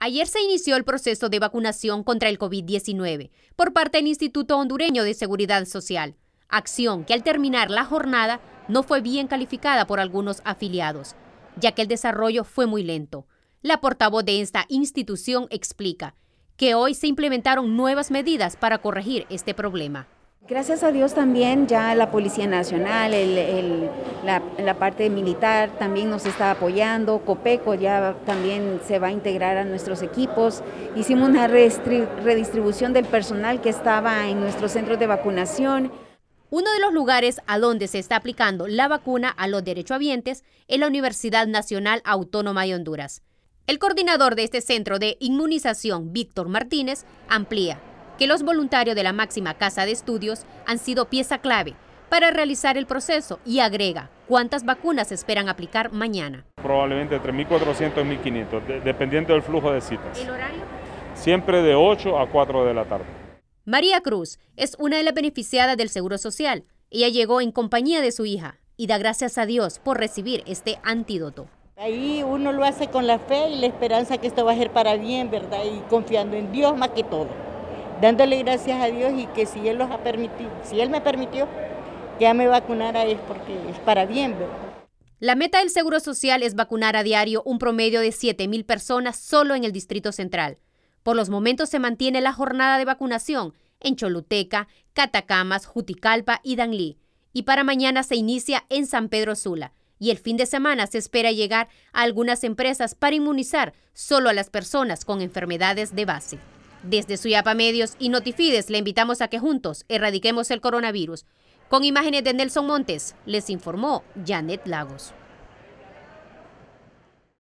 Ayer se inició el proceso de vacunación contra el COVID-19 por parte del Instituto Hondureño de Seguridad Social, acción que al terminar la jornada no fue bien calificada por algunos afiliados, ya que el desarrollo fue muy lento. La portavoz de esta institución explica que hoy se implementaron nuevas medidas para corregir este problema. Gracias a Dios también ya la Policía Nacional, la parte militar también nos está apoyando, COPECO ya también se va a integrar a nuestros equipos. Hicimos una redistribución del personal que estaba en nuestros centros de vacunación. Uno de los lugares a donde se está aplicando la vacuna a los derechohabientes es la Universidad Nacional Autónoma de Honduras. El coordinador de este centro de inmunización, Víctor Martínez, amplía que los voluntarios de la máxima casa de estudios han sido pieza clave para realizar el proceso y agrega cuántas vacunas esperan aplicar mañana. Probablemente entre 1.400 y 1.500, dependiendo del flujo de citas. ¿El horario? Siempre de 8 a 4 de la tarde. María Cruz es una de las beneficiadas del Seguro Social. Ella llegó en compañía de su hija y da gracias a Dios por recibir este antídoto. Ahí uno lo hace con la fe y la esperanza que esto va a ser para bien, ¿verdad? Y confiando en Dios más que todo. Dándole gracias a Dios y que si Él los ha permitido, si Él me permitió, ya me vacunara es porque es para bien, ¿verdad? La meta del Seguro Social es vacunar a diario un promedio de 7.000 personas solo en el Distrito Central. Por los momentos se mantiene la jornada de vacunación en Choluteca, Catacamas, Juticalpa y Danlí. Y para mañana se inicia en San Pedro Sula. Y el fin de semana se espera llegar a algunas empresas para inmunizar solo a las personas con enfermedades de base. Desde Suyapa Medios y Notifides le invitamos a que juntos erradiquemos el coronavirus. Con imágenes de Nelson Montes, les informó Janet Lagos.